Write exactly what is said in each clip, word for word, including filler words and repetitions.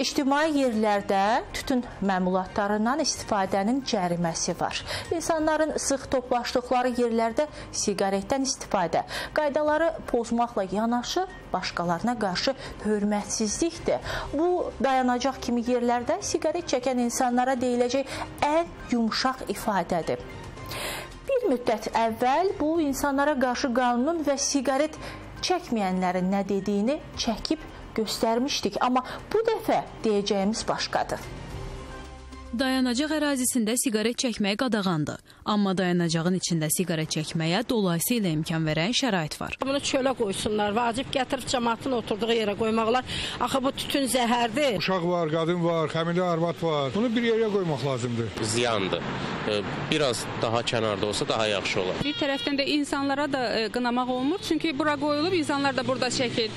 ictimai yerlərdə tütün məmulatlarından istifadənin cəriməsi var. İnsanların sıx toplaşdıqları yerlərdə siqaretdən istifadə qaydaları pozmaqla yanaşı başqalarına qarşı hörmətsizlikdir. Bu, dayanacaq kimi yerlərdə siqaret çəkən insanlara deyiləcək ən yumşaq ifadədir. Bir müddət əvvəl bu, insanlara qarşı qanunun və siqaret çəkməyənlərin nə dediyini çəkib göstərmişdik. Amma bu dəfə deyəcəyimiz başqadır. Dayanacaq ərazisində siqaret çəkmək qadağandır. Amma dayanacağın içində siqaret çəkməyə dolayısıyla imkan verən şərait var. Bunu çölə qoysunlar, vacib gətirib cəmatın oturduğu yerə qoymaqlar. Axı bu tütün zəhərdir. Uşaq var, qadın var, həmilə arvad var. Bunu bir yerə qoymaq lazımdır. Ziyandır. Biraz daha kənarda olsa daha yaxşı olar. Bir tərəfdən də insanlara da qınamaq olmur. Çünki bura qoyulub, insanlar da burada çəkir.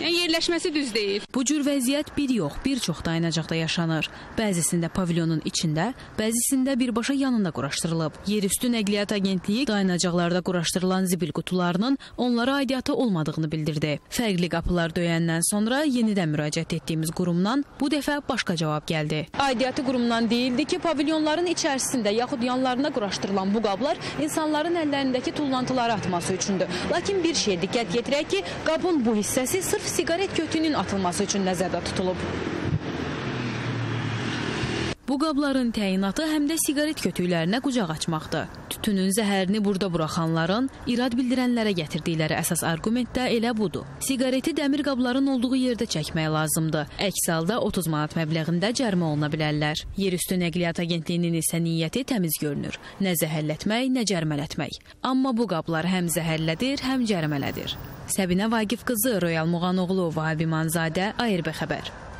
Yəni, yerləşməsi düz deyil. Bu cür vəziyyət bir yox, bir çox dayanacaqda yaşanır. Bəzisində pavilyonun içində, bəzisində birbaşa yanında quraşdırılıb. Yerüstü Nəqliyyat Agentliyi dayanacaqlarda quraşdırılan zibil qutularının onlara aidiyyatı olmadığını bildirdi. Fərqli qapılar döyəndən sonra yenidən müraciət etdiyimiz qurumdan bu dəfə başqa cavab gəldi. Aidiyyatı qurumdan deyildi ki, pavilyonların içərisində yaxud yanlarına quraşdırılan bu qablar insanların əllərindəki tullantıları atması üçündür. Lakin bir şey diqqət yetirək ki, qabın bu hissəsi sırf siqaret kötünün atılması üçün nəzərdə tutulub. Bu qabların təyinatı həm də siqaret kötüklərinə qucaq açmaqdır. Tütünün zəhərini burada buraxanların, irad bildirənlərə gətirdikləri əsas arqument də elə budur. Siqareti dəmir qabların olduğu yerdə çəkmək lazımdır. Əks halda otuz manat məbləğində cərimə oluna bilərlər. Yerüstü Nəqliyyat Agentliyinin isə niyyəti təmiz görünür. Nə zəhərlətmək, nə cərimələtmək. Amma bu qablar həm zəhərlədir, həm cərimələdir. Səbinə Vagif qızı, Royal Muğanoğlu, Vahabi Manzadə, A R B Xəbər.